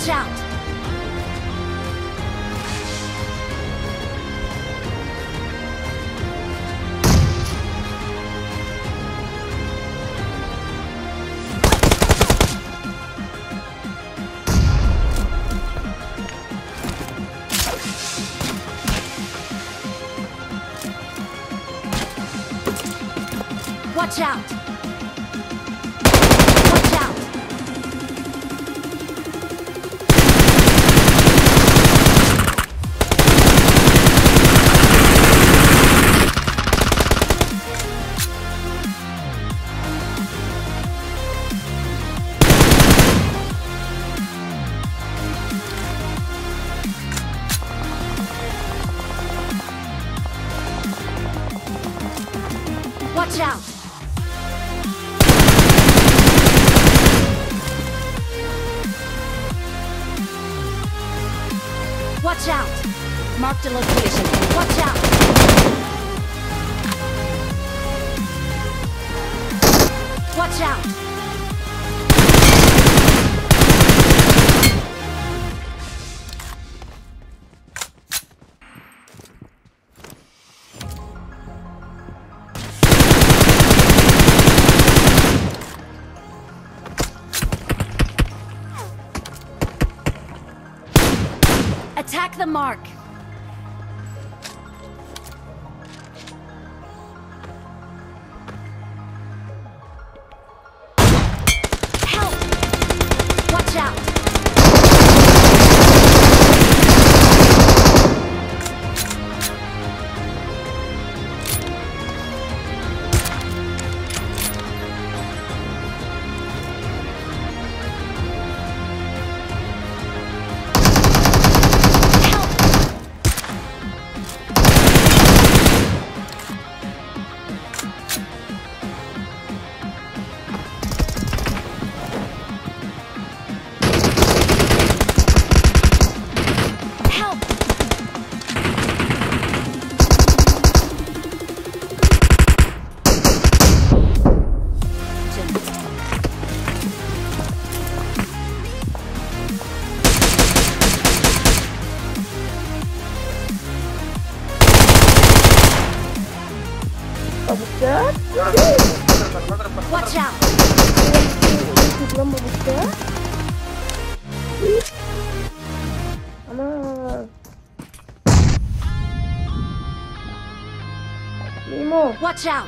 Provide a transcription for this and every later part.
Watch out! Watch out! Watch out! Watch out! Watch out! Mark the location. Watch out! Watch out! Attack the mark! Help! Watch out! Watch out! Watch out! Watch out! Watch out!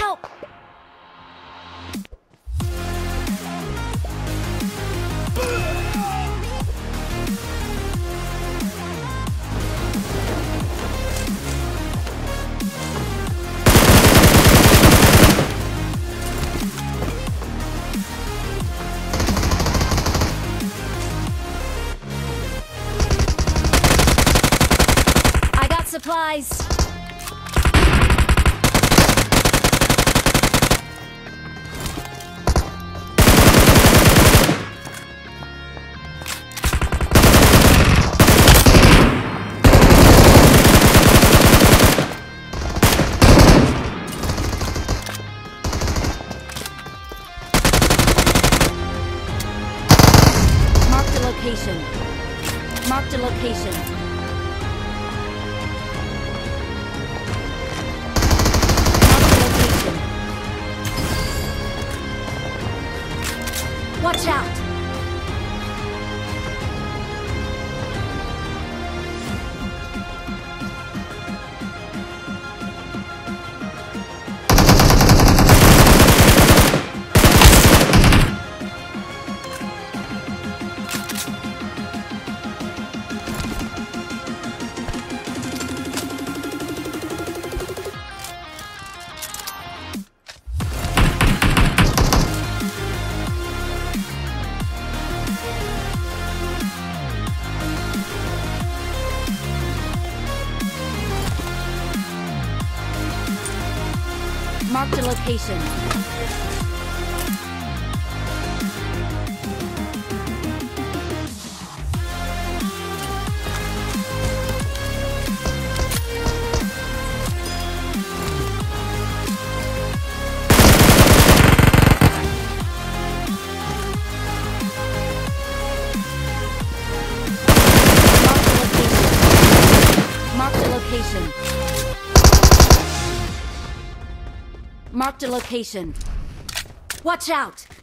Help! I got supplies. Marked a location. Watch out! Marked a location. Marked a location. Watch out!